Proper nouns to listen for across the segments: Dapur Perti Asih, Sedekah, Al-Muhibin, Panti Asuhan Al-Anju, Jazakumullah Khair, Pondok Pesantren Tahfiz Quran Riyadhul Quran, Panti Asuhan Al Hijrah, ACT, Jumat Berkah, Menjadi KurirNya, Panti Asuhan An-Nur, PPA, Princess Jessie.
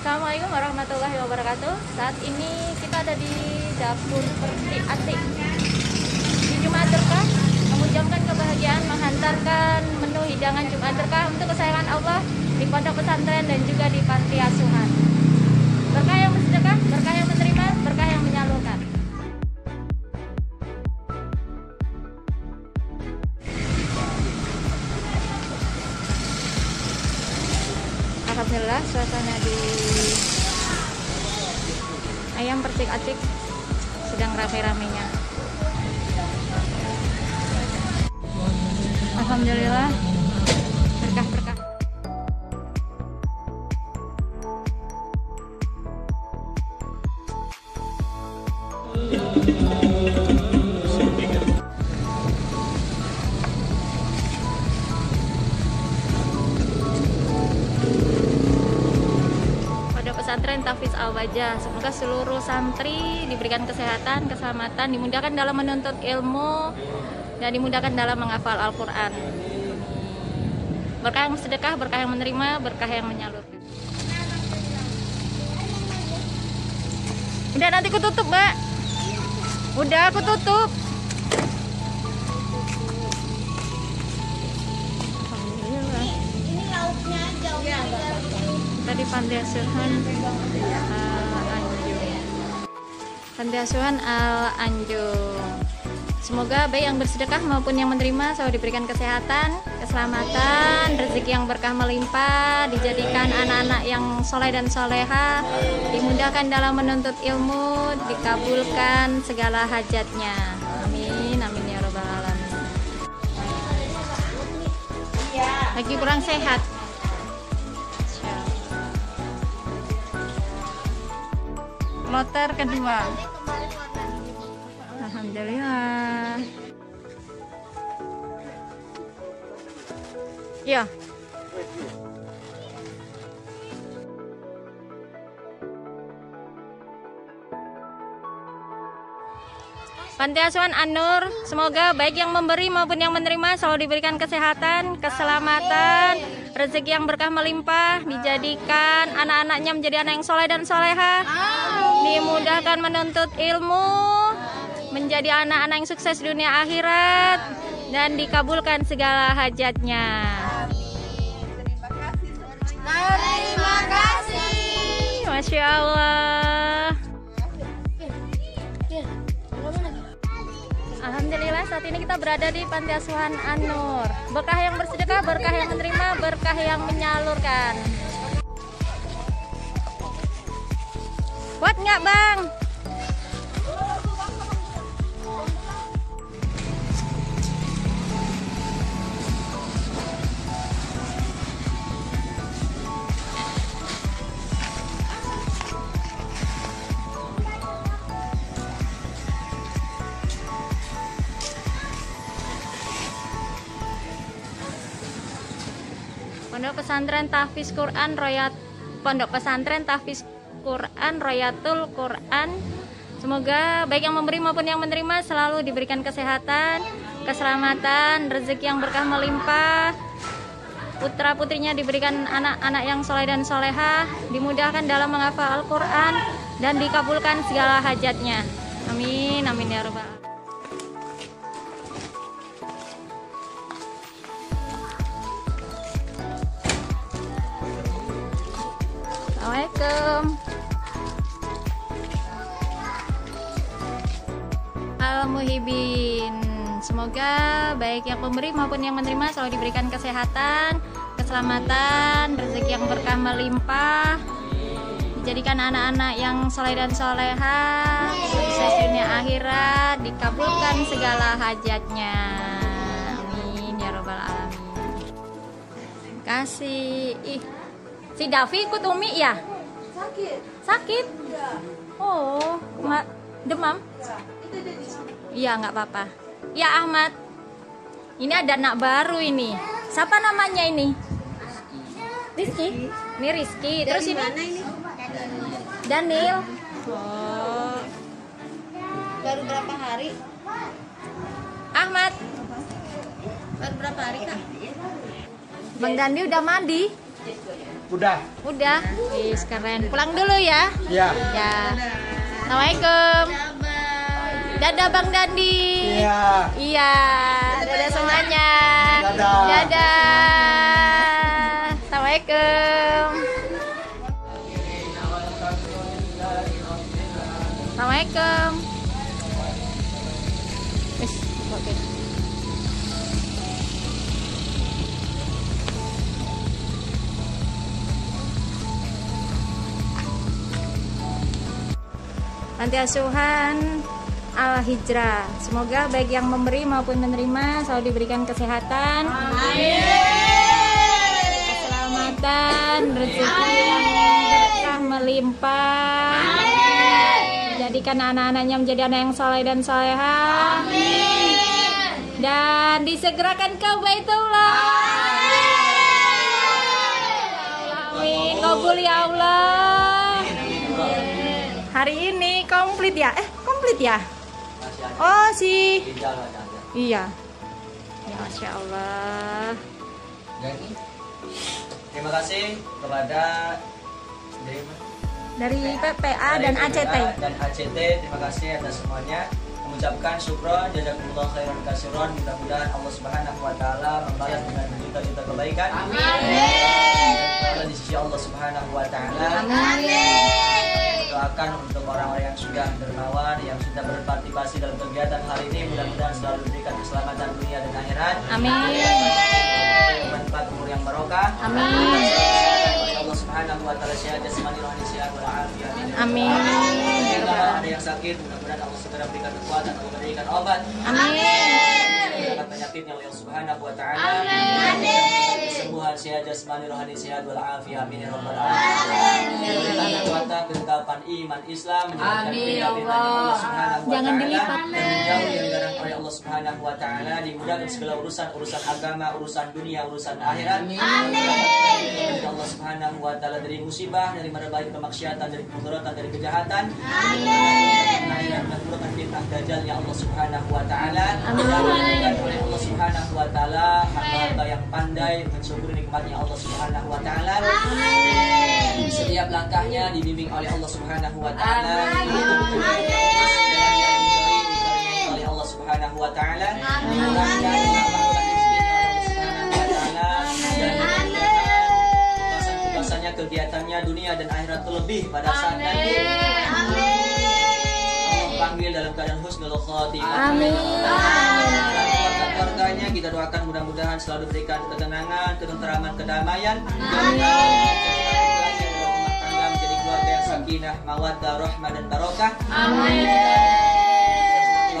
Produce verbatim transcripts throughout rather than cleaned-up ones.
Assalamualaikum warahmatullahi wabarakatuh. Saat ini kita ada di Dapur Perti Asih di Jumat Berkah, mengucapkan kebahagiaan menghantarkan menu hidangan Jumat Berkah untuk kesayangan Allah di pondok pesantren dan juga di panti asuhan. Berkah yang bersedekah, berkah yang menerima, berkah yang menyalurkan. Alhamdulillah, suasana di ayam percik-acik sedang rame-ramenya. Alhamdulillah, berkah-berkah. Pesantren Tahfiz Al-Anju, semoga seluruh santri diberikan kesehatan, keselamatan, dimudahkan dalam menuntut ilmu, dan dimudahkan dalam menghafal Al-Quran. Berkah yang sedekah, berkah yang menerima, berkah yang menyalurkan. Udah, nanti ku tutup, Mbak. Udah, aku tutup. Di Panti Asuhan Al-Anju. Panti Asuhan Al-Anju. Semoga baik yang bersedekah maupun yang menerima selalu diberikan kesehatan, keselamatan, rezeki yang berkah melimpah, dijadikan anak-anak yang soleh dan soleha, dimudahkan dalam menuntut ilmu, dikabulkan segala hajatnya. Amin, amin ya robbal alamin. Lagi kurang sehat. Kloter kedua. Alhamdulillah. Ya. Panti Asuhan An-Nur, semoga baik yang memberi maupun yang menerima selalu diberikan kesehatan, keselamatan, rezeki yang berkah melimpah, dijadikan anak-anaknya menjadi anak yang soleh dan soleha, dimudahkan menuntut ilmu, menjadi anak-anak yang sukses dunia akhirat, dan dikabulkan segala hajatnya. Terima kasih. Masya Allah. Alhamdulillah, saat ini kita berada di Panti Asuhan An-Nur. Berkah yang bersedekah, berkah yang menerima, berkah yang menyalurkan. Kuat nggak, Bang? Pondok Pesantren Tahfiz Quran Riyadhul Pondok Pesantren Tahfiz Quran Riyadhul Quran. Semoga baik yang memberi maupun yang menerima selalu diberikan kesehatan, keselamatan, rezeki yang berkah melimpah. Putra putrinya diberikan anak-anak yang soleh dan soleha, dimudahkan dalam menghafal Al-Quran dan dikabulkan segala hajatnya. Amin, amin ya robbal alamin. Assalamualaikum. Al-Muhibin, semoga baik yang pemberi maupun yang menerima selalu diberikan kesehatan, keselamatan, rezeki yang berkah melimpah, dijadikan anak-anak yang soleh dan soleha, sukses dunia akhirat, dikabulkan segala hajatnya. Amin ya robbal alamin. Kasih. Ih. Si Davi ikut Umi ya? Sakit. Sakit? Enggak. Oh, ma demam? Enggak. Itu jadi. Iya, enggak apa-apa. Ya, Ahmad. Ini ada anak baru ini. Siapa namanya ini? Rizky. Ini Rizky. Terus ini? ini? Daniel. Oh. Baru berapa hari? Ahmad. Baru berapa hari, Kak? Bang Dandi udah mandi? Udah. Udah. Wis keren. Pulang dulu ya. Iya. Ya. Assalamualaikum. Dadah Bang Dandi. Iya. Iya. Dadah semuanya. Dadah. Dadah. Assalamualaikum. Assalamualaikum. Wis, oke. Panti Asuhan Al Hijrah. Semoga baik yang memberi maupun menerima selalu diberikan kesehatan, amin, keselamatan, rezeki yang berkah melimpah, amin. Jadikan anak-anaknya menjadi anak yang soleh dan soleha, amin, dan disegerakan ke Baitullah, amin. Kabul ya Allah. Hari ini komplit ya? Eh, komplit ya? Oh, sih. Iya. Ya, Masya Allah. Terima kasih kepada dari P P A dan A C T. Dan A C T, terima kasih atas semuanya. Mengucapkan syukron, jazakumullah khairan kasiron. Mudah-mudahan Allah Subhanahu wa taala membalas dengan juta-juta kebaikan. Amin. Di sisi Allah Subhanahu wa taala. Amin. Doakan untuk orang-orang yang sudah dermawan, yang sudah berpartisipasi dalam kegiatan hari ini, mudah-mudahan selalu diberikan keselamatan dunia dan akhirat. Amin. Manfaat umur yang barokah. Amin. Allah Subhanahu wa taala sehat jasmani rohani sehat walafiat. Amin. Kalau ada yang sakit, mudah-mudahan Allah segera berikan kekuatan untuk memberikan obat. Amin. Segala penyakitnya Allah Subhanahu wa taala. Amin. Tuhan sehat jasmani rohani sehat walafiat amin ya rabbal alamin. Berikanlah kuasa kekuatan iman Islam amin ya Allah. Jangan dilipat oleh Allah Subhanahu wa taala, dimudahkan segala urusan urusan agama, urusan dunia, urusan akhirat. Amin. Allah Subhanahu wa taala dari musibah, dari mara baik kemaksiatan, dari kemudaratan, dari kejahatan. Amin. Akhirnya menurunkan fitnah dajjal ya Allah Subhanahu wa taala. Amin. Oleh Allah Subhanahu wa taala hamba yang pandai mensyukuri nikmatnya Allah Subhanahu wa taala. Amin. Setiap langkahnya dibimbing oleh Allah Subhanahu wa taala. Amin. Oleh Allah Subhanahu wa taala. Amin. Bahasanya kegiatannya dunia dan akhirat terlebih pada saat nanti. Amin. Allah panggil dalam keadaan husnul khatimah. Amin. Keluarganya kita doakan mudah-mudahan selalu diberikan ketenangan, ketenteraman, kedamaian. Amin. Rumah tangga menjadi keluarga yang sakinah, mawaddah, rahmah dan barokah. Amin.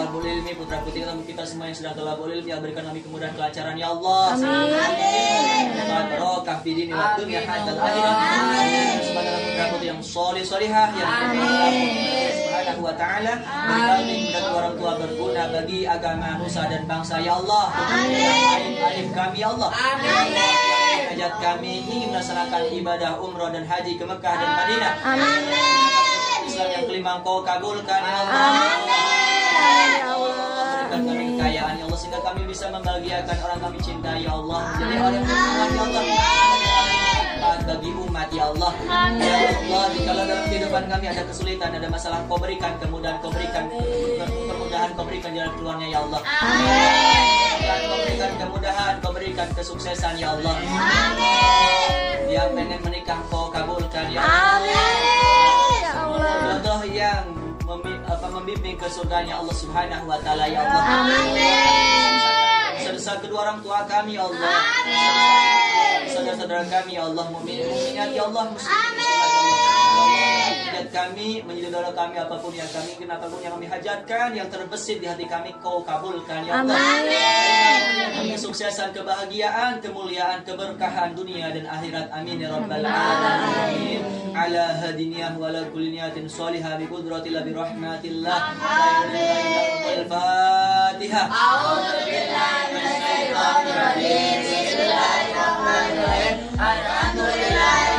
Talabul ilmi putra putri kita semua yang sedang talabul ilmi, berikan kami kemudahan kelancaran ya Allah. Amin. Barokah fi dini wa dunya hatta akhirah. Amin. Semoga putra putri yang soleh solihah yang amin. Wa ta'ala amin. Dan orang tua berguna bagi agama nusa dan bangsa ya Allah. Amin. Alim kami ya Allah. Amin. Hajat kami ingin melaksanakan ibadah umrah dan haji ke Mekah dan Madinah. Amin. Islam yang kelima Engkau kabulkan ya Allah. Amin ya Allah. Berikan kami kekayaan ya Allah sehingga kami bisa membahagiakan orang kami cinta ya Allah. Jadi orang yang ya Allah bagi umat ya Allah. Amin. Ya Allah, jika dalam kehidupan kami ada kesulitan, ada masalah, Kau berikan kemudahan, Kau berikan kemudahan, Kau berikan jalan keluarnya ya Allah. Amin. Kau berikan kemudahan, Kau berikan kesuksesan ya Allah. Amin. Yang pengen menikah Kau kabulkan ya Allah. Amin ya Allah. Jodoh yang membimbing ke surganya Allah Subhanahu wa taala ya Allah. Amin. Sebesar kedua orang tua kami ya Allah. Amin. Saudara-saudara kami ya Allah, mu'min mu'minat ya Allah, muslim muslimat ya Allah, hajat kami menyelidora kami apapun yang kami kenapapun yang kami hajatkan yang terbesit di hati kami Kau kabulkan ya Allah. Amin. Kami kesuksesan, kebahagiaan, kemuliaan, keberkahan dunia dan akhirat amin ya rabbal alamin. Ala hadiniyah wa ala kulli niyatin salihah bi qudratillah bi rahmatillah. Amin. Al-Fatihah. A'udzu billahi minasyaitonir rajim. Bismillahirrahmanirrahim. Alhamdulillahirrahmanirrahim.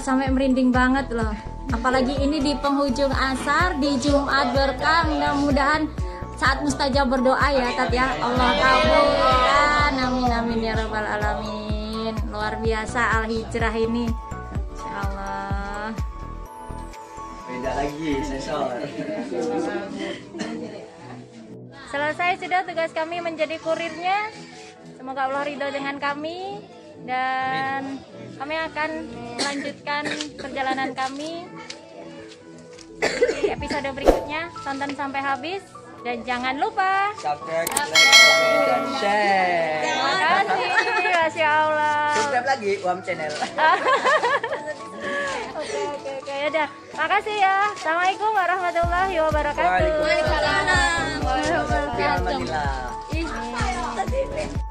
sampai merinding banget loh. Apalagi ini di penghujung asar di Jumat Berkah, mudah-mudahan saat mustajab berdoa ya Tat ya, Allah kabulkan, amin amin ya rabbal alamin. Luar biasa Al Hijrah ini, insya Allah. Beda lagi sensor. Selesai sudah tugas kami menjadi kurirnya. Semoga Allah ridho dengan kami dan kami akan melanjutkan perjalanan kami di episode berikutnya. Tonton sampai habis dan jangan lupa subscribe, like, dan share. Terima kasih, Masya Allah. Subscribe lagi Uam Channel. Oke, oke, oke. Yaudah, makasih ya. Assalamualaikum warahmatullahi wabarakatuh. Waalaikumsalam warahmatullahi wabarakatuh.